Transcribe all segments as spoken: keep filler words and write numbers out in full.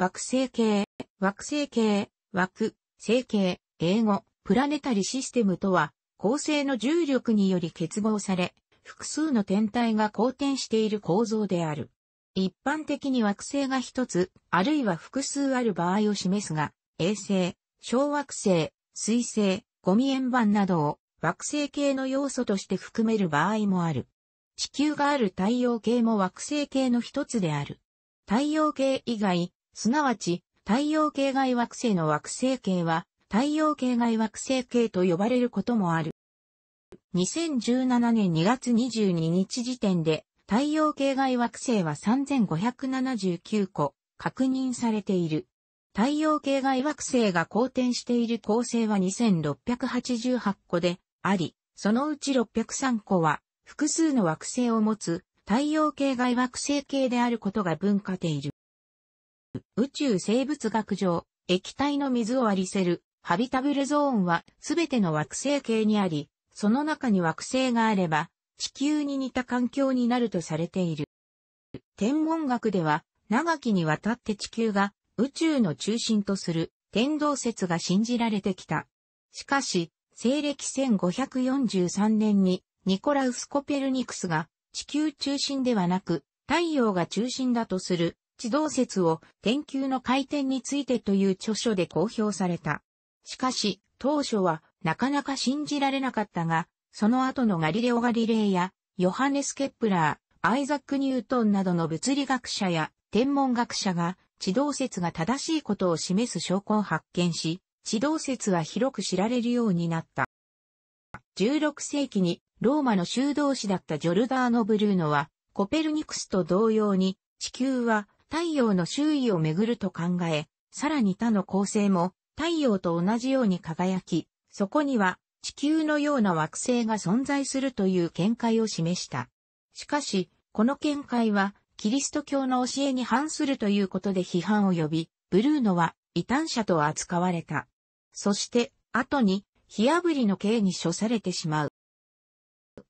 惑星系、惑星系、惑星系、英語、プラネタリシステムとは、恒星の重力により結合され、複数の天体が公転している構造である。一般的に惑星が一つ、あるいは複数ある場合を示すが、衛星、小惑星、水星、ゴミ円盤などを惑星系の要素として含める場合もある。地球がある太陽系も惑星系の一つである。太陽系以外、すなわち太陽系外惑星の惑星系は太陽系外惑星系と呼ばれることもある。にせんじゅうななねんにがつにじゅうににち時点で太陽系外惑星はさんぜんごひゃくななじゅうきゅうこ確認されている。太陽系外惑星が公転している恒星はにせんろっぴゃくはちじゅうはちこであり、そのうちろっぴゃくさんこは複数の惑星を持つ太陽系外惑星系であることが分かっている。宇宙生物学上、液体の水を浴びせるハビタブルゾーンはすべての惑星系にあり、その中に惑星があれば地球に似た環境になるとされている。天文学では長きにわたって地球が宇宙の中心とする天動説が信じられてきた。しかし、西暦せんごひゃくよんじゅうさんねんにニコラウス・コペルニクスが地球中心ではなく太陽が中心だとする地動説を天球の回転についてという著書で公表された。しかし、当初はなかなか信じられなかったが、その後のガリレオ・ガリレイやヨハネス・ケプラー、アイザック・ニュートンなどの物理学者や天文学者が地動説が正しいことを示す証拠を発見し、地動説は広く知られるようになった。じゅうろくせいきにローマの修道士だったジョルダーノ・ブルーノは、コペルニクスと同様に地球は太陽の周囲を巡ると考え、さらに他の恒星も太陽と同じように輝き、そこには地球のような惑星が存在するという見解を示した。しかし、この見解は、キリスト教の教えに反するということで批判を呼び、ブルーノは異端者と扱われた。そして、後に、火あぶりの刑に処されてしまう。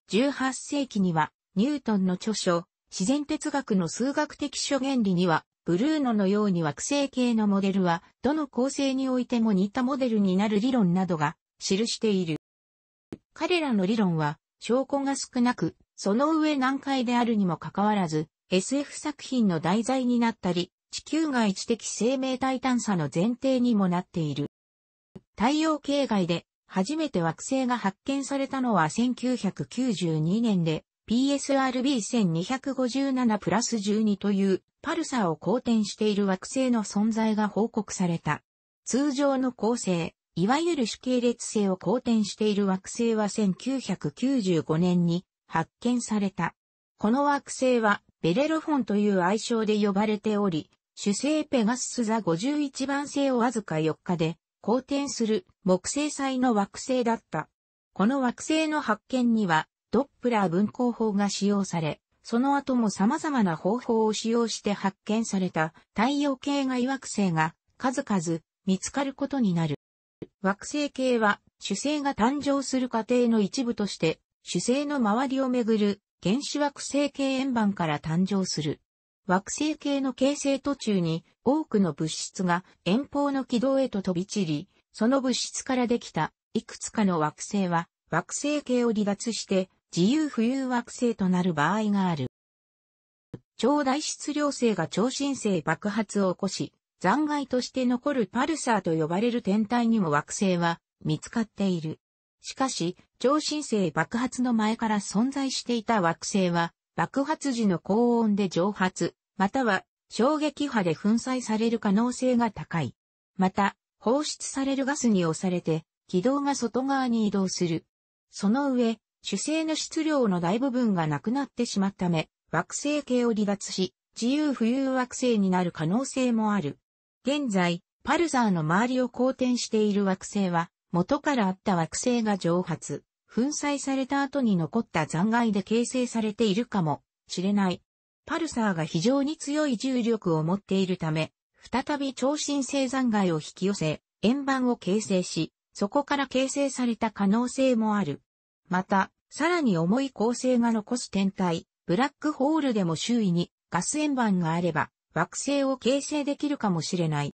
じゅうはっせいきには、ニュートンの著書、自然哲学の数学的諸原理には、ブルーノのように惑星系のモデルは、どの構成においても似たモデルになる理論などが記している。彼らの理論は、証拠が少なく、その上難解であるにもかかわらず、エスエフ 作品の題材になったり、地球外知的生命体探査の前提にもなっている。太陽系外で初めて惑星が発見されたのはせんきゅうひゃくきゅうじゅうにねんで ピーエスアールビーせんにひゃくごじゅうななプラスじゅうに というパルサーを公転している惑星の存在が報告された。通常の恒星、いわゆる主系列星を公転している惑星はせんきゅうひゃくきゅうじゅうごねんに発見された。この惑星はベレロフォンという愛称で呼ばれており、主星ペガスス座ごじゅういちばんせいをわずかよっかで公転する木星帯の惑星だった。この惑星の発見にはドップラー分光法が使用され、その後も様々な方法を使用して発見された太陽系外惑星が数々見つかることになる。惑星系は主星が誕生する過程の一部として主星の周りをめぐる原始惑星系円盤から誕生する。惑星系の形成途中に多くの物質が遠方の軌道へと飛び散り、その物質からできたいくつかの惑星は惑星系を離脱して自由浮遊惑星となる場合がある。超大質量星が超新星爆発を起こし、残骸として残るパルサーと呼ばれる天体にも惑星は見つかっている。しかし、超新星爆発の前から存在していた惑星は、爆発時の高温で蒸発、または衝撃波で粉砕される可能性が高い。また、放出されるガスに押されて、軌道が外側に移動する。その上、主星の質量の大部分がなくなってしまったため、惑星系を離脱し、自由浮遊惑星になる可能性もある。現在、パルサーの周りを公転している惑星は、元からあった惑星が蒸発、粉砕された後に残った残骸で形成されているかもしれない。パルサーが非常に強い重力を持っているため、再び超新星残骸を引き寄せ、円盤を形成し、そこから形成された可能性もある。また、さらに重い恒星が残す天体、ブラックホールでも周囲にガス円盤があれば、惑星を形成できるかもしれない。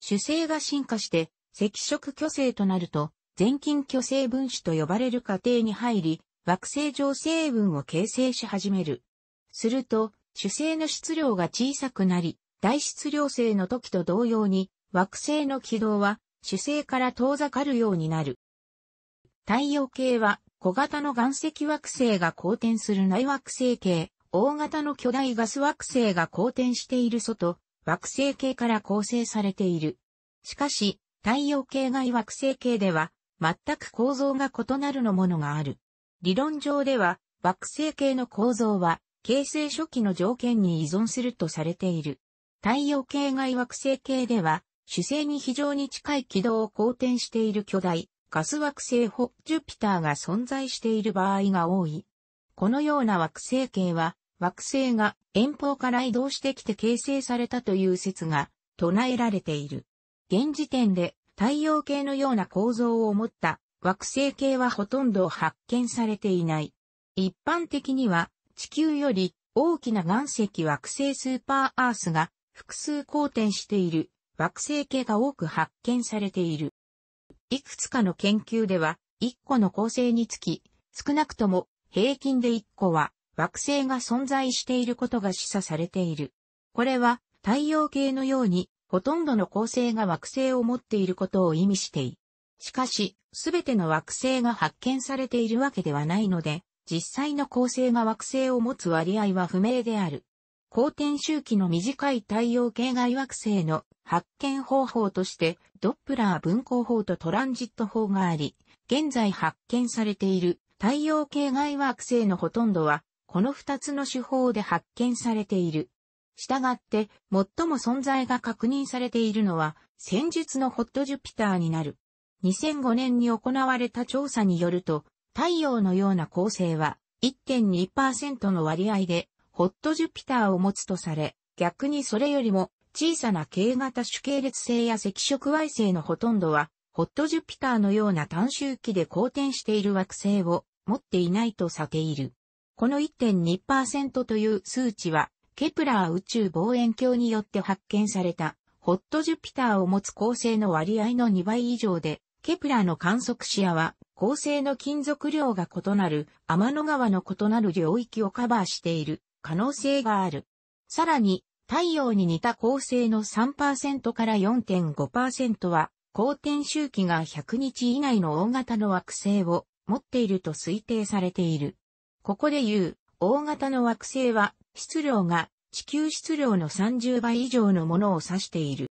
主星が進化して赤色巨星となると、全近巨星分子と呼ばれる過程に入り、惑星上星雲を形成し始める。すると、主星の質量が小さくなり、大質量星の時と同様に、惑星の軌道は主星から遠ざかるようになる。太陽系は小型の岩石惑星が公転する内惑星系、大型の巨大ガス惑星が公転している外、惑星系から構成されている。しかし、太陽系外惑星系では、全く構造が異なるのものがある。理論上では、惑星系の構造は、形成初期の条件に依存するとされている。太陽系外惑星系では、主星に非常に近い軌道を公転している巨大、ガス惑星ホッジュピターが存在している場合が多い。このような惑星系は、惑星が遠方から移動してきて形成されたという説が唱えられている。現時点で太陽系のような構造を持った惑星系はほとんど発見されていない。一般的には地球より大きな岩石惑星スーパーアースが複数公転している惑星系が多く発見されている。いくつかの研究では、いっこの恒星につき、少なくとも平均でいっこは惑星が存在していることが示唆されている。これは太陽系のようにほとんどの恒星が惑星を持っていることを意味している。しかし、すべての惑星が発見されているわけではないので、実際の恒星が惑星を持つ割合は不明である。公転周期の短い太陽系外惑星の発見方法として、ドップラー分光法とトランジット法があり、現在発見されている太陽系外惑星のほとんどは、この二つの手法で発見されている。したがって、最も存在が確認されているのは、先述のホットジュピターになる。にせんごねんに行われた調査によると、太陽のような恒星は いってんにパーセント の割合で、ホットジュピターを持つとされ、逆にそれよりも小さなK型主系列星や赤色矮星のほとんどは、ホットジュピターのような短周期で公転している惑星を持っていないとされている。この いってんにパーセント という数値は、ケプラー宇宙望遠鏡によって発見された、ホットジュピターを持つ恒星の割合のにばい以上で、ケプラーの観測視野は、恒星の金属量が異なる、天の川の異なる領域をカバーしている可能性がある。さらに、太陽に似た恒星の さんパーセント から よんてんごパーセント は、公転周期がひゃくにち以内の大型の惑星を持っていると推定されている。ここで言う、大型の惑星は、質量が地球質量のさんじゅうばい以上のものを指している。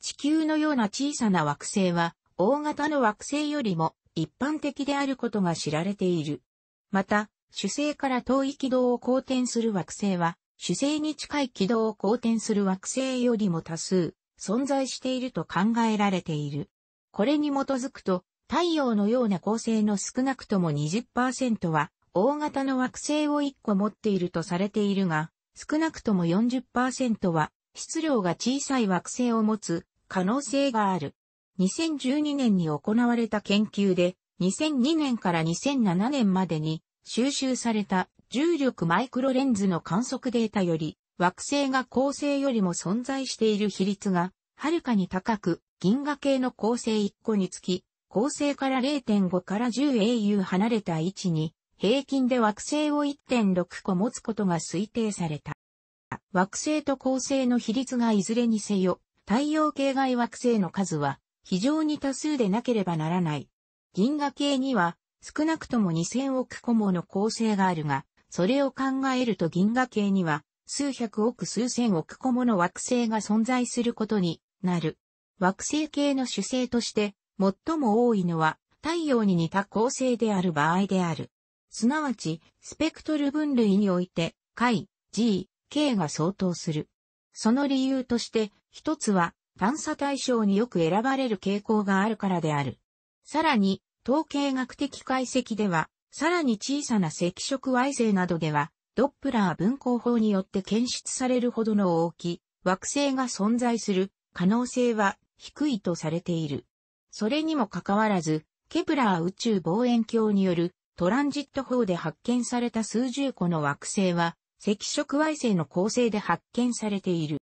地球のような小さな惑星は、大型の惑星よりも一般的であることが知られている。また、主星から遠い軌道を公転する惑星は、主星に近い軌道を公転する惑星よりも多数存在していると考えられている。これに基づくと、太陽のような恒星の少なくとも にじゅっパーセント は大型の惑星をいっこ持っているとされているが、少なくとも よんじゅっパーセント は質量が小さい惑星を持つ可能性がある。にせんじゅうにねんに行われた研究で、にせんにねんからにせんななねんまでに収集された重力マイクロレンズの観測データより、惑星が恒星よりも存在している比率がはるかに高く、銀河系の恒星いっこにつき、恒星から れいてんご から じゅうエーユー 離れた位置に、平均で惑星を いってんろっこ持つことが推定された。惑星と恒星の比率がいずれにせよ、太陽系外惑星の数は非常に多数でなければならない。銀河系には少なくともにせんおくこもの恒星があるが、それを考えると銀河系には数百億数千億個もの惑星が存在することになる。惑星系の主星として、最も多いのは太陽に似た恒星である場合である。すなわち、スペクトル分類において、χ、g、k が相当する。その理由として、一つは探査対象によく選ばれる傾向があるからである。さらに、統計学的解析では、さらに小さな赤色矮星などでは、ドップラー分光法によって検出されるほどの大きい惑星が存在する可能性は低いとされている。それにもかかわらず、ケプラー宇宙望遠鏡によるトランジット法で発見された数十個の惑星は、赤色矮星の恒星で発見されている。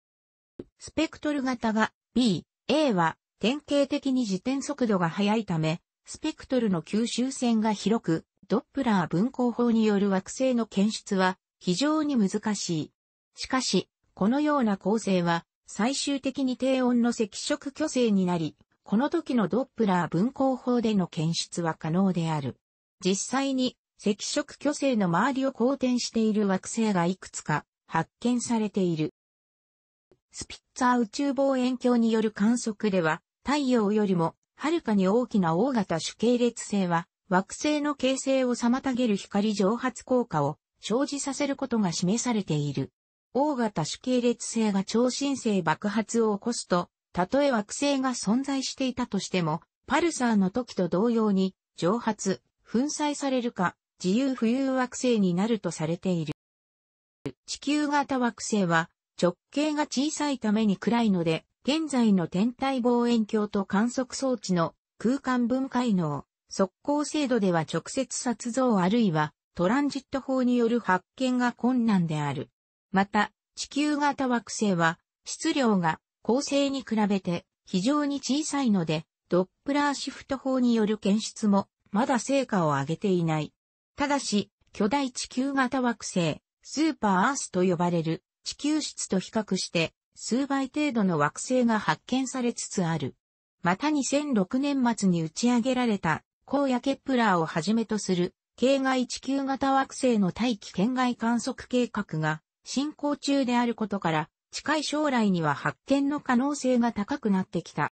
スペクトル型が B、A は典型的に自転速度が速いため、スペクトルの吸収線が広く、ドップラー分光法による惑星の検出は非常に難しい。しかし、このような恒星は最終的に低温の赤色巨星になり、この時のドップラー分光法での検出は可能である。実際に赤色巨星の周りを公転している惑星がいくつか発見されている。スピッツァー宇宙望遠鏡による観測では、太陽よりもはるかに大きな大型主系列星は惑星の形成を妨げる光蒸発効果を生じさせることが示されている。大型主系列星が超新星爆発を起こすと、たとえ惑星が存在していたとしても、パルサーの時と同様に、蒸発、粉砕されるか、自由浮遊惑星になるとされている。地球型惑星は、直径が小さいために暗いので、現在の天体望遠鏡と観測装置の空間分解能、測光精度では直接撮像あるいはトランジット法による発見が困難である。また、地球型惑星は、質量が、恒星に比べて非常に小さいので、ドップラーシフト法による検出もまだ成果を上げていない。ただし、巨大地球型惑星、スーパーアースと呼ばれる地球質と比較して数倍程度の惑星が発見されつつある。またにせんろくねんまつに打ち上げられた光やケプラーをはじめとする系外地球型惑星の大気圏外観測計画が進行中であることから、近い将来には発見の可能性が高くなってきた。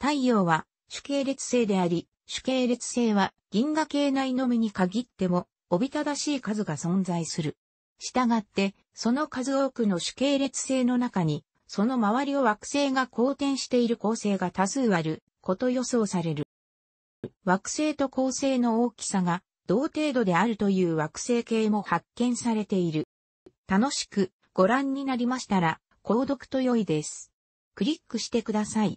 太陽は主系列星であり、主系列星は銀河系内のみに限ってもおびただしい数が存在する。したがって、その数多くの主系列星の中に、その周りを惑星が公転している恒星が多数あること予想される。惑星と恒星の大きさが同程度であるという惑星系も発見されている。楽しくご覧になりましたら、購読と良いです。クリックしてください。